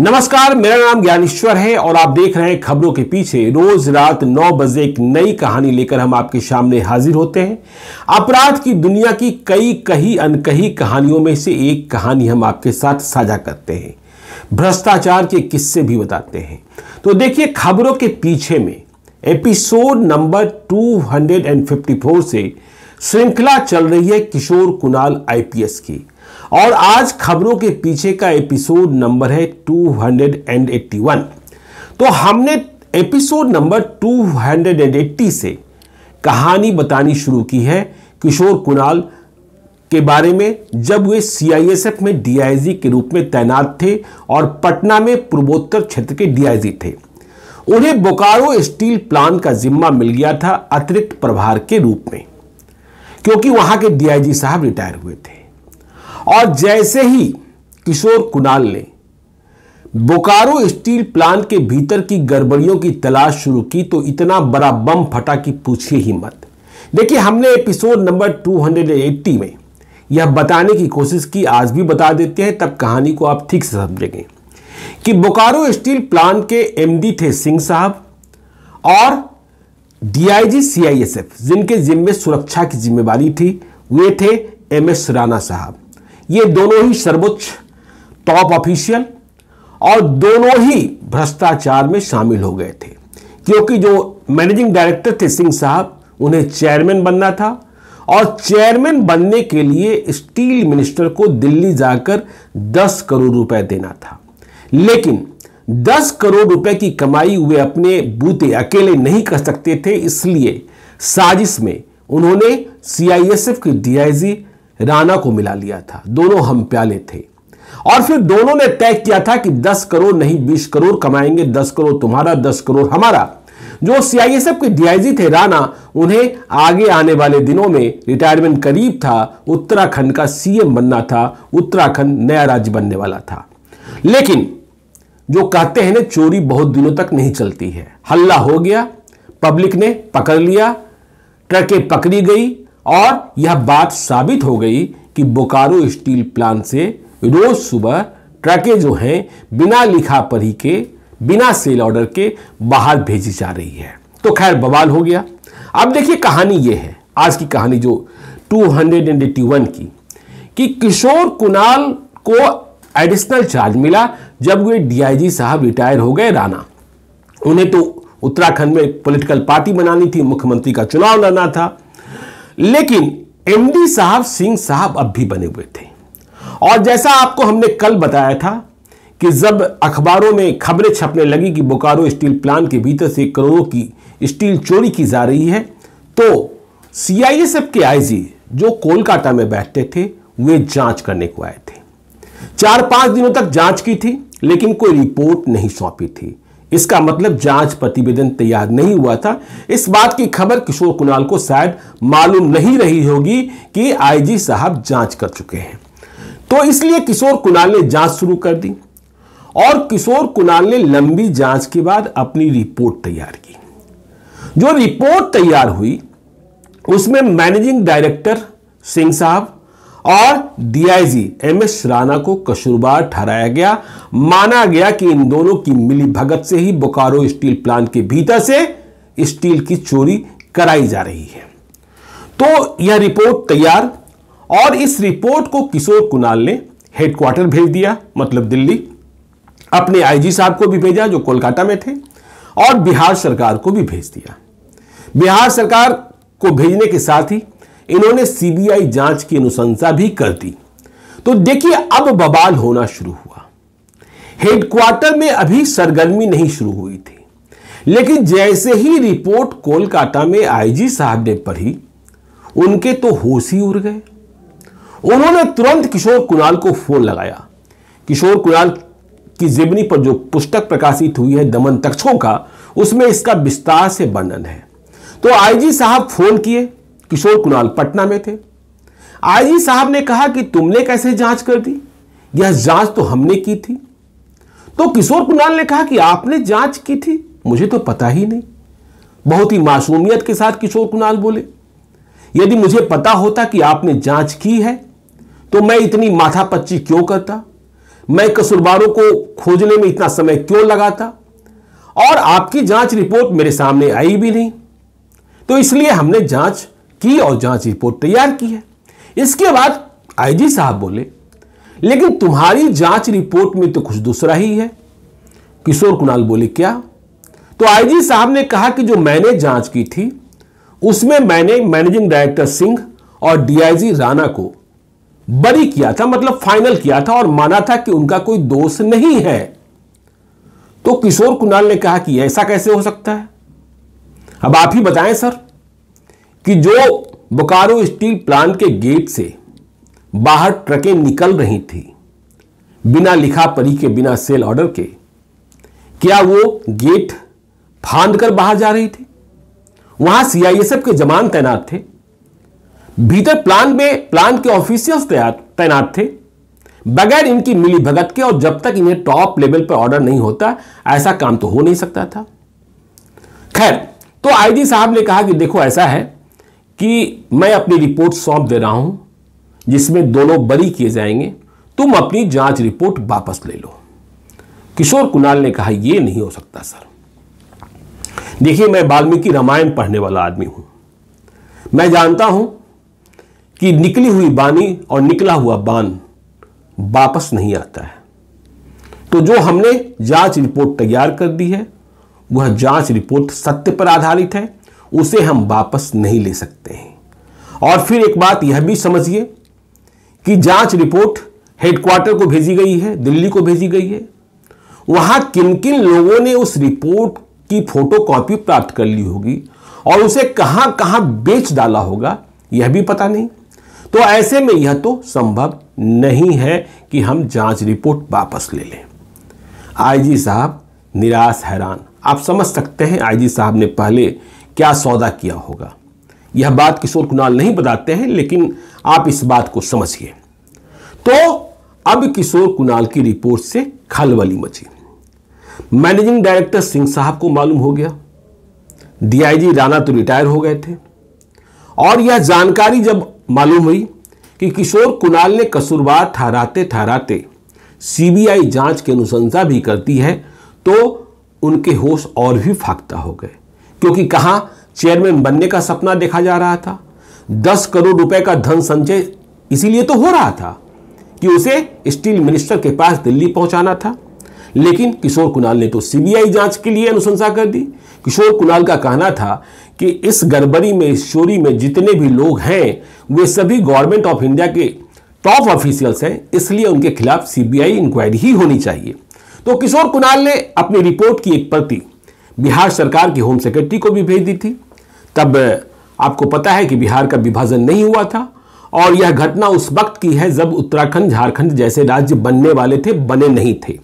नमस्कार, मेरा नाम ज्ञानेश्वर है और आप देख रहे हैं खबरों के पीछे। रोज रात 9 बजे एक नई कहानी लेकर हम आपके सामने हाजिर होते हैं। अपराध की दुनिया की कई कही अनकही कहानियों में से एक कहानी हम आपके साथ साझा करते हैं, भ्रष्टाचार के किस्से भी बताते हैं। तो देखिए खबरों के पीछे में एपिसोड नंबर 254 से श्रृंखला चल रही है किशोर कुणाल IPS की, और आज खबरों के पीछे का एपिसोड नंबर है 281। तो हमने एपिसोड नंबर 280 से कहानी बतानी शुरू की है किशोर कुणाल के बारे में, जब वे CISF में DIG के रूप में तैनात थे और पटना में पूर्वोत्तर क्षेत्र के DIG थे। उन्हें बोकारो स्टील प्लांट का जिम्मा मिल गया था अतिरिक्त प्रभार के रूप में, क्योंकि वहां के DIG साहब रिटायर हुए थे। और जैसे ही किशोर कुणाल ने बोकारो स्टील प्लांट के भीतर की गड़बड़ियों की तलाश शुरू की तो इतना बड़ा बम फटा कि पूछिए ही मत। देखिए हमने एपिसोड नंबर 280 में यह बताने की कोशिश की, आज भी बता देते हैं, तब कहानी को आप ठीक से समझेंगे कि बोकारो स्टील प्लांट के MD थे सिंह साहब और DIG CISF जिनके जिम्मे सुरक्षा की जिम्मेदारी थी वे थे MS राणा साहब। ये दोनों ही सर्वोच्च टॉप ऑफिशियल और दोनों ही भ्रष्टाचार में शामिल हो गए थे, क्योंकि जो मैनेजिंग डायरेक्टर थे सिंह साहब उन्हें चेयरमैन बनना था, और चेयरमैन बनने के लिए स्टील मिनिस्टर को दिल्ली जाकर 10 करोड़ रुपए देना था। लेकिन 10 करोड़ रुपए की कमाई वे अपने बूते अकेले नहीं कर सकते थे, इसलिए साजिश में उन्होंने CISF के DIG राणा को मिला लिया था। दोनों हम प्याले थे और फिर दोनों ने तय किया था कि 10 करोड़ नहीं 20 करोड़ कमाएंगे, 10 करोड़ तुम्हारा 10 करोड़ हमारा। जो CISF के DIG थे राणा, उन्हें आगे आने वाले दिनों में रिटायरमेंट करीब था, उत्तराखंड का CM बनना था, उत्तराखंड नया राज्य बनने वाला था। लेकिन जो कहते हैं ना चोरी बहुत दिनों तक नहीं चलती है, हल्ला हो गया, पब्लिक ने पकड़ लिया, ट्रकें पकड़ी गई और यह बात साबित हो गई कि बोकारो स्टील प्लांट से रोज सुबह ट्रकें जो हैं बिना लिखा पढ़ी के बिना सेल ऑर्डर के बाहर भेजी जा रही है। तो खैर बवाल हो गया। अब देखिए कहानी ये है आज की कहानी जो 281 की, कि किशोर कुणाल को एडिशनल चार्ज मिला जब वे DIG साहब रिटायर हो गए राणा। उन्हें तो उत्तराखंड में पॉलिटिकल पार्टी बनानी थी, मुख्यमंत्री का चुनाव लड़ना था, लेकिन MD साहब सिंह साहब अब भी बने हुए थे। और जैसा आपको हमने कल बताया था कि जब अखबारों में खबरें छपने लगी कि बोकारो स्टील प्लांट के भीतर से करोड़ों की स्टील चोरी की जा रही है, तो CISF के IG जो कोलकाता में बैठते थे वे जांच करने को आए थे। 4-5 दिनों तक जांच की थी लेकिन कोई रिपोर्ट नहीं सौंपी थी। इसका मतलब जांच प्रतिवेदन तैयार नहीं हुआ था। इस बात की खबर किशोर कुणाल को शायद मालूम नहीं रही होगी कि IG साहब जांच कर चुके हैं। तो इसलिए किशोर कुणाल ने जांच शुरू कर दी और किशोर कुणाल ने लंबी जांच के बाद अपनी रिपोर्ट तैयार की। जो रिपोर्ट तैयार हुई उसमें मैनेजिंग डायरेक्टर सिंह साहब और DIG MS राणा को कसूरवार ठहराया गया। माना गया कि इन दोनों की मिलीभगत से ही बोकारो स्टील प्लांट के भीतर से स्टील की चोरी कराई जा रही है। तो यह रिपोर्ट तैयार, और इस रिपोर्ट को किशोर कुणाल ने हेडक्वार्टर भेज दिया, मतलब दिल्ली, अपने IG साहब को भी भेजा जो कोलकाता में थे, और बिहार सरकार को भी भेज दिया। बिहार सरकार को भेजने के साथ ही इन्होंने CBI जांच की अनुशंसा भी कर दी। तो देखिए अब बवाल होना शुरू हुआ। हेडक्वार्टर में अभी सरगर्मी नहीं शुरू हुई थी, लेकिन जैसे ही रिपोर्ट कोलकाता में IG साहब ने पढ़ी उनके तो होश ही उड़ गए। उन्होंने तुरंत किशोर कुणाल को फोन लगाया। किशोर कुणाल की जीवनी पर जो पुस्तक प्रकाशित हुई है दमन तक्षकों का, उसमें इसका विस्तार से वर्णन है। तो IG साहब फोन किए, किशोर कुणाल पटना में थे। IG साहब ने कहा कि तुमने कैसे जांच कर दी, यह जांच तो हमने की थी। तो किशोर कुणाल ने कहा कि आपने जांच की थी, मुझे तो पता ही नहीं। बहुत ही मासूमियत के साथ किशोर कुणाल बोले, यदि मुझे पता होता कि आपने जांच की है तो मैं इतनी माथापच्ची क्यों करता, मैं कसूरवारों को खोजने में इतना समय क्यों लगाता, और आपकी जांच रिपोर्ट मेरे सामने आई भी नहीं, तो इसलिए हमने जांच की और जांच रिपोर्ट तैयार की है। इसके बाद आईजी साहब बोले, लेकिन तुम्हारी जांच रिपोर्ट में तो कुछ दूसरा ही है। किशोर कुणाल बोले, क्या? तो आईजी साहब ने कहा कि जो मैंने जांच की थी उसमें मैंने मैनेजिंग डायरेक्टर सिंह और डीआईजी राणा को बरी किया था, मतलब फाइनल किया था, और माना था कि उनका कोई दोष नहीं है। तो किशोर कुणाल ने कहा कि ऐसा कैसे हो सकता है? अब आप ही बताएं सर कि जो बोकारो स्टील प्लांट के गेट से बाहर ट्रकें निकल रही थी बिना लिखा पढ़ी के, बिना सेल ऑर्डर के, क्या वो गेट फांदकर बाहर जा रही थी? वहां सीआईएसएफ के जवान तैनात थे, भीतर प्लांट के ऑफिसर्स तैनात थे। बगैर इनकी मिलीभगत के और जब तक इन्हें टॉप लेवल पर ऑर्डर नहीं होता, ऐसा काम तो हो नहीं सकता था। खैर, तो आईजी साहब ने कहा कि देखो ऐसा है कि मैं अपनी रिपोर्ट सौंप दे रहा हूं जिसमें दोनों बरी किए जाएंगे, तुम अपनी जांच रिपोर्ट वापस ले लो। किशोर कुणाल ने कहा, यह नहीं हो सकता सर। देखिए, मैं वाल्मीकि रामायण पढ़ने वाला आदमी हूं, मैं जानता हूं कि निकली हुई बानी और निकला हुआ बान वापस नहीं आता है। तो जो हमने जांच रिपोर्ट तैयार कर दी है वह जांच रिपोर्ट सत्य पर आधारित है, उसे हम वापस नहीं ले सकते हैं। और फिर एक बात यह भी समझिए कि जांच रिपोर्ट हेडक्वार्टर को भेजी गई है, दिल्ली को भेजी गई है। वहां किन किन लोगों ने उस रिपोर्ट की फोटोकॉपी प्राप्त कर ली होगी और उसे कहां कहां बेच डाला होगा, यह भी पता नहीं। तो ऐसे में यह तो संभव नहीं है कि हम जांच रिपोर्ट वापस ले लें। आईजी साहब निराश हैरान। आप समझ सकते हैं आईजी साहब ने पहले क्या सौदा किया होगा। यह बात किशोर कुणाल नहीं बताते हैं, लेकिन आप इस बात को समझिए। तो अब किशोर कुणाल की रिपोर्ट से खलबली मची। मैनेजिंग डायरेक्टर सिंह साहब को मालूम हो गया, डीआईजी राणा तो रिटायर हो गए थे। और यह जानकारी जब मालूम हुई कि किशोर कुणाल ने कसूरवार ठहराते ठहराते सीबीआई जांच की अनुशंसा भी करती है, तो उनके होश और भी फाख्ता हो गए, क्योंकि कहां चेयरमैन बनने का सपना देखा जा रहा था, 10 करोड़ रुपए का धन संचय इसीलिए तो हो रहा था कि उसे स्टील मिनिस्टर के पास दिल्ली पहुंचाना था। लेकिन किशोर कुणाल ने तो सीबीआई जांच के लिए अनुशंसा कर दी। किशोर कुणाल का कहना था कि इस गड़बड़ी में, इस चोरी में जितने भी लोग हैं वे सभी गवर्नमेंट ऑफ इंडिया के टॉप ऑफिशियल्स हैं, इसलिए उनके खिलाफ सीबीआई इंक्वायरी ही होनी चाहिए। तो किशोर कुणाल ने अपनी रिपोर्ट की एक प्रति बिहार सरकार की होम सेक्रेटरी को भी भेज दी थी। तब आपको पता है कि बिहार का विभाजन नहीं हुआ था, और यह घटना उस वक्त की है जब उत्तराखंड झारखंड जैसे राज्य बनने वाले थे, बने नहीं थे।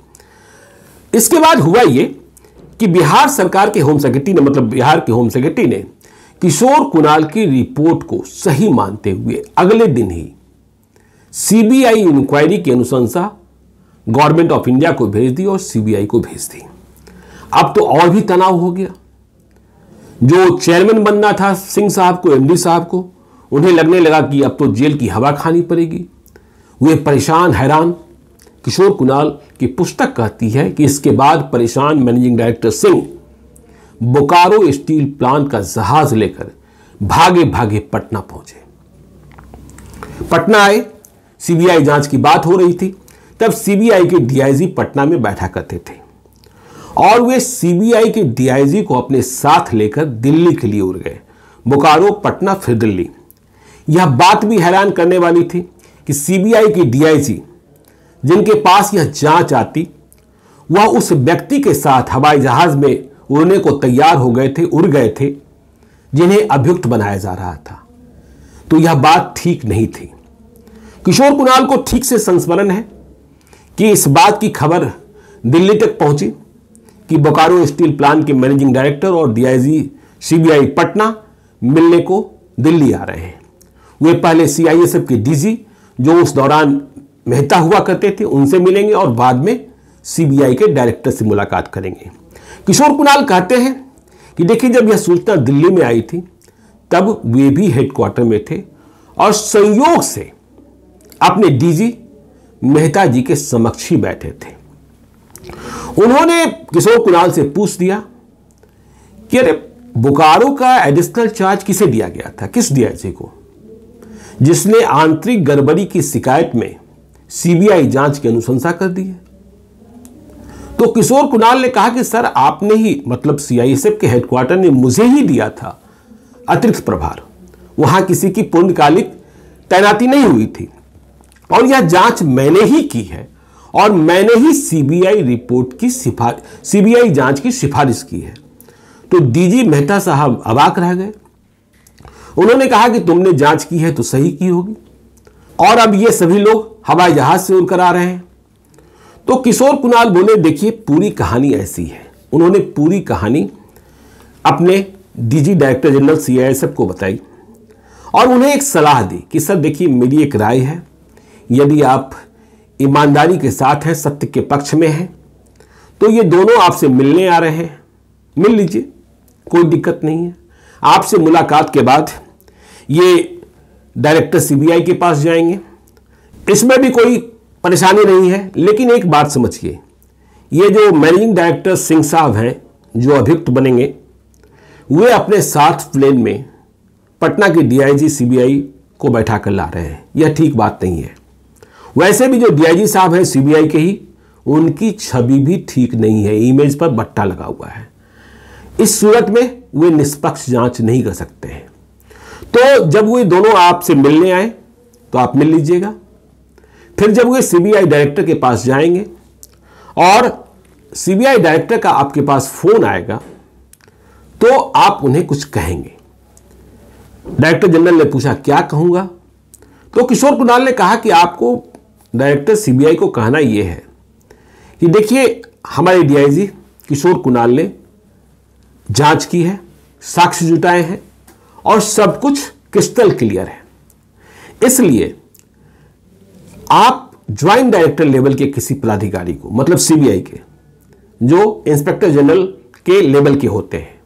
इसके बाद हुआ ये कि बिहार सरकार के होम सेक्रेटरी ने, मतलब बिहार के होम सेक्रेटरी ने किशोर कुणाल की रिपोर्ट को सही मानते हुए अगले दिन ही सीबीआई इंक्वायरी की अनुशंसा गवर्नमेंट ऑफ इंडिया को भेज दी और सीबीआई को भेज दी। अब तो और भी तनाव हो गया। जो चेयरमैन बनना था सिंह साहब को, एमडी साहब को, उन्हें लगने लगा कि अब तो जेल की हवा खानी पड़ेगी। वे परेशान हैरान। किशोर कुणाल की पुस्तक कहती है कि इसके बाद परेशान managing director Singh Bokaro steel plant का जहाज लेकर भागे भागे पटना पहुंचे। पटना आए, सीबीआई जांच की बात हो रही थी। तब सीबीआई के डीआईजी पटना में बैठा करते थे, और वे सीबीआई के डीआईजी को अपने साथ लेकर दिल्ली के लिए उड़ गए। बोकारो, पटना, फिर दिल्ली। यह बात भी हैरान करने वाली थी कि सीबीआई के डीआईजी जिनके पास यह जांच आती, वह उस व्यक्ति के साथ हवाई जहाज में उड़ने को तैयार हो गए थे, उड़ गए थे जिन्हें अभियुक्त बनाया जा रहा था। तो यह बात ठीक नहीं थी। किशोर कुणाल को ठीक से संस्मरण है कि इस बात की खबर दिल्ली तक पहुंची कि बोकारो स्टील प्लांट के मैनेजिंग डायरेक्टर और डीआईजी सीबीआई पटना मिलने को दिल्ली आ रहे हैं। वे पहले सीआईएसएफ के डीजी जो उस दौरान मेहता हुआ करते थे उनसे मिलेंगे, और बाद में सीबीआई के डायरेक्टर से मुलाकात करेंगे। किशोर कुणाल कहते हैं कि देखिए, जब यह सूचना दिल्ली में आई थी तब वे भी हेडक्वार्टर में थे, और संयोग से अपने डीजी मेहता जी के समक्ष ही बैठे थे। उन्होंने किशोर कुणाल से पूछ दिया कि अरे बोकारो का एडिशनल चार्ज किसे दिया गया था, किस डीआईजी को, जिसने आंतरिक गड़बड़ी की शिकायत में सीबीआई जांच की अनुशंसा कर दी है? तो किशोर कुणाल ने कहा कि सर आपने ही, मतलब सीआईएसएफ के हेडक्वार्टर ने मुझे ही दिया था अतिरिक्त प्रभार, वहां किसी की पूर्णकालिक तैनाती नहीं हुई थी और यह जांच मैंने ही की है और मैंने ही सीबीआई रिपोर्ट की सिफारिश, सीबीआई जांच की सिफारिश की है। तो डीजी मेहता साहब अवाक रह गए। उन्होंने कहा कि तुमने जांच की है तो सही की होगी और अब ये सभी लोग हवाई जहाज से उड़कर आ रहे हैं। तो किशोर कुणाल बोले देखिए पूरी कहानी ऐसी है। उन्होंने पूरी कहानी अपने डीजी डायरेक्टर जनरल सीआईएसएफ को बताई और उन्हें एक सलाह दी कि सर देखिए मेरी एक राय है, यदि आप ईमानदारी के साथ हैं, सत्य के पक्ष में हैं, तो ये दोनों आपसे मिलने आ रहे हैं, मिल लीजिए, कोई दिक्कत नहीं है। आपसे मुलाकात के बाद ये डायरेक्टर सीबीआई के पास जाएंगे, इसमें भी कोई परेशानी नहीं है। लेकिन एक बात समझिए, ये जो मैनेजिंग डायरेक्टर सिंह साहब हैं जो अभियुक्त बनेंगे, वे अपने साथ प्लेन में पटना के डीआईजी सीबीआई को बैठा कर ला रहे हैं, यह ठीक बात नहीं है। वैसे भी जो डीआईजी साहब हैं सीबीआई के ही, उनकी छवि भी ठीक नहीं है, इमेज पर बट्टा लगा हुआ है, इस सूरत में वे निष्पक्ष जांच नहीं कर सकते हैं। तो जब वे दोनों आपसे मिलने आए तो आप मिल लीजिएगा, फिर जब वे सीबीआई डायरेक्टर के पास जाएंगे और सीबीआई डायरेक्टर का आपके पास फोन आएगा तो आप उन्हें कुछ कहेंगे। डायरेक्टर जनरल ने पूछा क्या कहूंगा? तो किशोर कुणाल ने कहा कि आपको डायरेक्टर सीबीआई को कहना यह है कि देखिए हमारे डीआईजी किशोर कुणाल ने जांच की है, साक्ष्य जुटाए हैं और सब कुछ क्रिस्टल क्लियर है, इसलिए आप ज्वाइंट डायरेक्टर लेवल के किसी पदाधिकारी को, मतलब सीबीआई के जो इंस्पेक्टर जनरल के लेवल के होते हैं,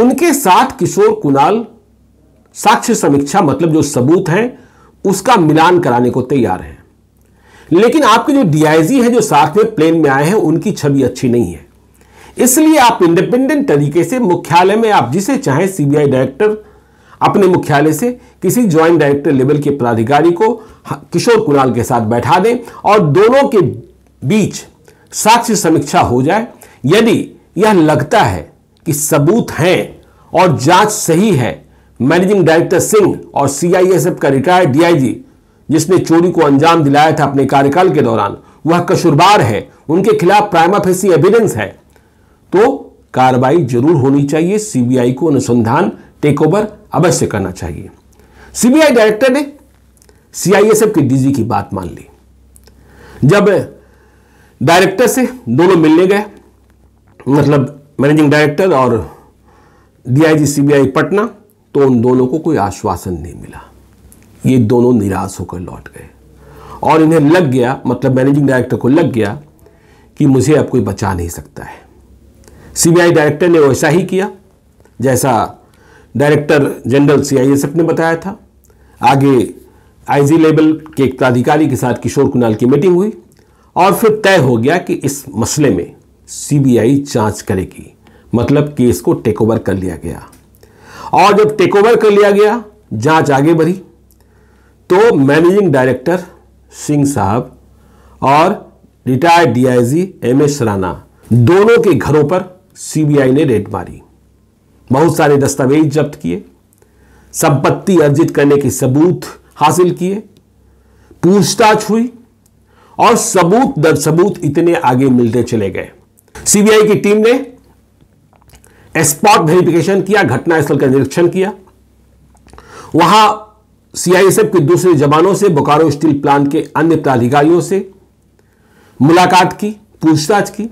उनके साथ किशोर कुणाल साक्ष्य समीक्षा, मतलब जो सबूत हैं उसका मिलान कराने को तैयार हैं। लेकिन आपके जो डीआईजी हैं जो साथ में प्लेन में आए हैं, उनकी छवि अच्छी नहीं है, इसलिए आप इंडिपेंडेंट तरीके से मुख्यालय में आप जिसे चाहें सीबीआई डायरेक्टर अपने मुख्यालय से किसी ज्वाइंट डायरेक्टर लेवल के पदाधिकारी को किशोर कुणाल के साथ बैठा दें और दोनों के बीच साक्ष्य समीक्षा हो जाए। यदि यह लगता है कि सबूत हैं और जांच सही है, मैनेजिंग डायरेक्टर सिंह और सीआईएसएफ का रिटायर्ड डीआईजी जिसने चोरी को अंजाम दिलाया था अपने कार्यकाल के दौरान, वह कसूरवार है, उनके खिलाफ प्राइमा फेसी एविडेंस है, तो कार्रवाई जरूर होनी चाहिए, सीबीआई को अनुसंधान टेकओवर अवश्य करना चाहिए। सीबीआई डायरेक्टर ने सीआईएसएफ के डीजी की बात मान ली। जब डायरेक्टर से दोनों मिलने गए, मतलब मैनेजिंग डायरेक्टर और डीआईजी सीबीआई पटना, तो उन दोनों को कोई आश्वासन नहीं मिला, ये दोनों निराश होकर लौट गए और इन्हें लग गया, मतलब मैनेजिंग डायरेक्टर को लग गया कि मुझे अब कोई बचा नहीं सकता है। सीबीआई डायरेक्टर ने वैसा ही किया जैसा डायरेक्टर जनरल सीआईएसएफ ने बताया था। आगे आईजी लेवल के एक पदाधिकारी के साथ किशोर कुणाल की मीटिंग हुई और फिर तय हो गया कि इस मसले में सीबीआई जांच करेगी, मतलब केस को टेकओवर कर लिया गया। और जब टेकओवर कर लिया गया, जांच आगे बढ़ी, तो मैनेजिंग डायरेक्टर सिंह साहब और रिटायर्ड डीआईजी एमएस राणा दोनों के घरों पर सीबीआई ने रेड मारी, बहुत सारे दस्तावेज जब्त किए, संपत्ति अर्जित करने के सबूत हासिल किए, पूछताछ हुई और सबूत दर सबूत इतने आगे मिलते चले गए। सीबीआई की टीम ने स्पॉट वेरिफिकेशन किया, घटनास्थल का निरीक्षण किया, वहां सीआईएसएफ के दूसरे जवानों से, बोकारो स्टील प्लांट के अन्य पदाधिकारियों से मुलाकात की, पूछताछ की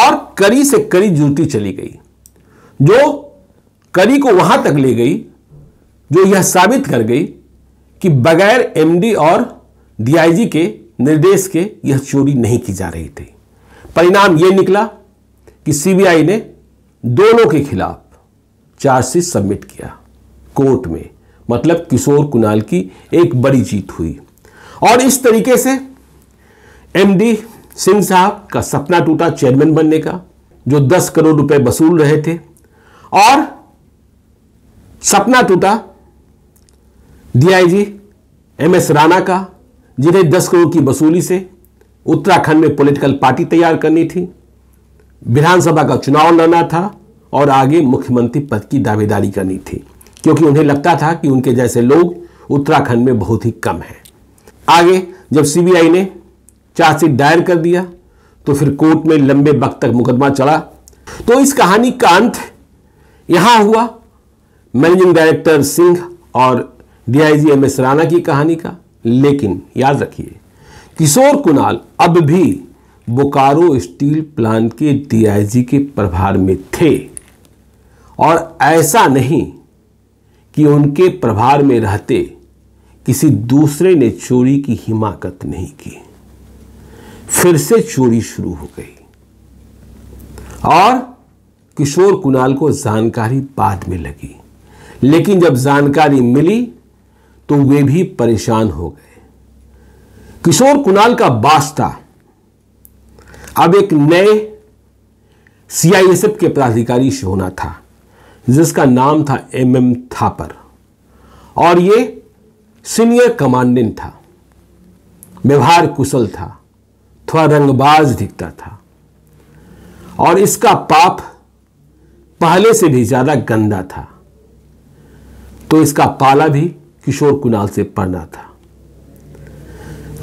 और कड़ी से कड़ी ड्यूटी चली गई, जो कड़ी को वहां तक ले गई जो यह साबित कर गई कि बगैर एमडी और डीआईजी के निर्देश के यह चोरी नहीं की जा रही थी। परिणाम यह निकला कि सीबीआई ने दोनों के खिलाफ चार्जशीट सबमिट किया कोर्ट में, मतलब किशोर कुणाल की एक बड़ी जीत हुई। और इस तरीके से एमडी सिंह साहब का सपना टूटा चेयरमैन बनने का, जो 10 करोड़ रुपए वसूल रहे थे, और सपना टूटा डीआईजी एमएस राणा का, जिन्हें 10 करोड़ की वसूली से उत्तराखंड में पॉलिटिकल पार्टी तैयार करनी थी, विधानसभा का चुनाव लड़ना था और आगे मुख्यमंत्री पद की दावेदारी करनी थी, क्योंकि उन्हें लगता था कि उनके जैसे लोग उत्तराखंड में बहुत ही कम हैं। आगे जब सीबीआई ने चार्जशीट दायर कर दिया तो फिर कोर्ट में लंबे वक्त तक मुकदमा चला। तो इस कहानी का अंत यहां हुआ, मैनेजिंग डायरेक्टर सिंह और डीआईजी एमएस राणा की कहानी का। लेकिन याद रखिए, किशोर कुणाल अब भी बोकारो स्टील प्लांट के डीआईजी के प्रभार में थे, और ऐसा नहीं कि उनके प्रभार में रहते किसी दूसरे ने चोरी की हिमाकत नहीं की। फिर से चोरी शुरू हो गई और किशोर कुणाल को जानकारी बाद में लगी, लेकिन जब जानकारी मिली तो वे भी परेशान हो गए। किशोर कुणाल का वास्ता अब एक नए सीआईएसएफ के पदाधिकारी से होना था, जिसका नाम था एमएम थापर, और ये सीनियर कमांडेंट था, व्यवहार कुशल था, थोड़ा रंगबाज दिखता था, और इसका पाप पहले से भी ज्यादा गंदा था, तो इसका पाला भी किशोर कुणाल से पड़ना था।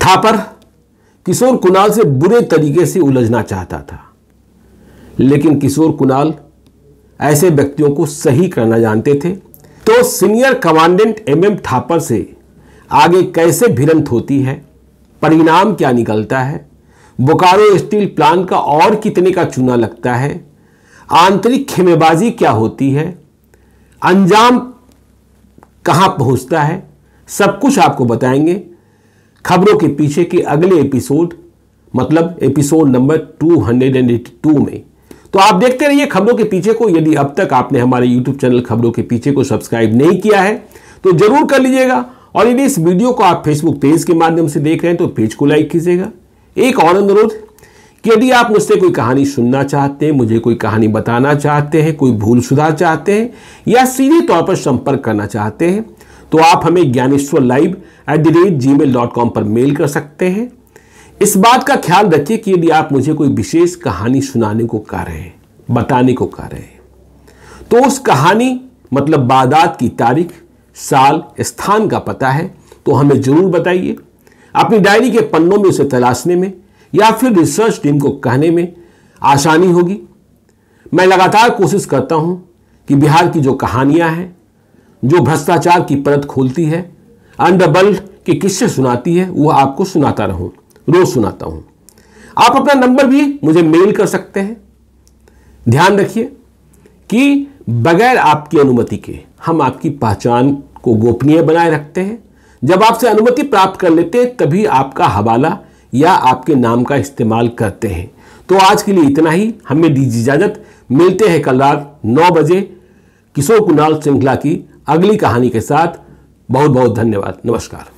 थापर किशोर कुणाल से बुरे तरीके से उलझना चाहता था, लेकिन किशोर कुणाल ऐसे व्यक्तियों को सही करना जानते थे। तो सीनियर कमांडेंट एमएम थापर से आगे कैसे भिड़ंत होती है, परिणाम क्या निकलता है, बोकारो स्टील प्लांट का और कितने का चूना लगता है, आंतरिक खेमेबाजी क्या होती है, अंजाम कहां पहुंचता है, सब कुछ आपको बताएंगे खबरों के पीछे के अगले एपिसोड, मतलब एपिसोड नंबर 282 में। तो आप देखते रहिए खबरों के पीछे को। यदि अब तक आपने हमारे YouTube चैनल खबरों के पीछे को सब्सक्राइब नहीं किया है तो जरूर कर लीजिएगा, और यदि इस वीडियो को आप फेसबुक पेज के माध्यम से देख रहे हैं तो पेज को लाइक कीजिएगा। एक और अनुरोध कि यदि आप मुझसे कोई कहानी सुनना चाहते हैं, मुझे कोई कहानी बताना चाहते हैं, कोई भूल सुधार चाहते हैं, या सीधे तौर पर संपर्क करना चाहते हैं, तो आप हमें ज्ञानेश्वर पर मेल कर सकते हैं। इस बात का ख्याल रखिए कि यदि आप मुझे कोई विशेष कहानी सुनाने को कह रहे हैं, बताने को कह रहे हैं, तो उस कहानी मतलब वारदात की तारीख, साल, स्थान का पता है तो हमें जरूर बताइए। अपनी डायरी के पन्नों में उसे तलाशने में या फिर रिसर्च टीम को कहने में आसानी होगी। मैं लगातार कोशिश करता हूं कि बिहार की जो कहानियां हैं, जो भ्रष्टाचार की परत खोलती है, अंडरवर्ल्ड के किस्से सुनाती है, वह आपको सुनाता रहूं, रोज सुनाता हूं। आप अपना नंबर भी मुझे मेल कर सकते हैं। ध्यान रखिए कि बगैर आपकी अनुमति के हम आपकी पहचान को गोपनीय बनाए रखते हैं। जब आपसे अनुमति प्राप्त कर लेते हैं तभी आपका हवाला या आपके नाम का इस्तेमाल करते हैं। तो आज के लिए इतना ही, हमें दीजिए इजाजत। मिलते हैं कल रात 9 बजे किशोर कुणाल श्रृंखला की अगली कहानी के साथ। बहुत बहुत धन्यवाद। नमस्कार।